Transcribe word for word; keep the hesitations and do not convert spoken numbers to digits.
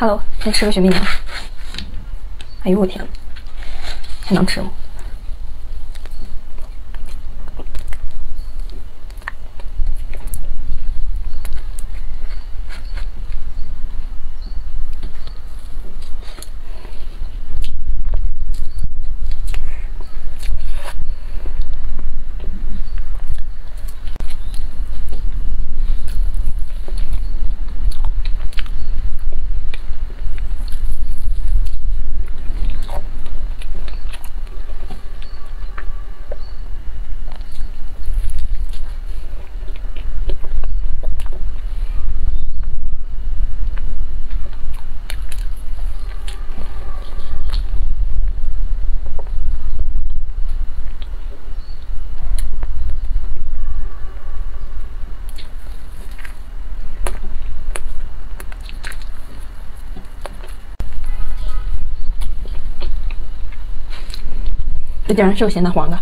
Hello， 先吃个雪媚娘。哎呦我天，还能吃吗？再加上是有咸蛋黄的。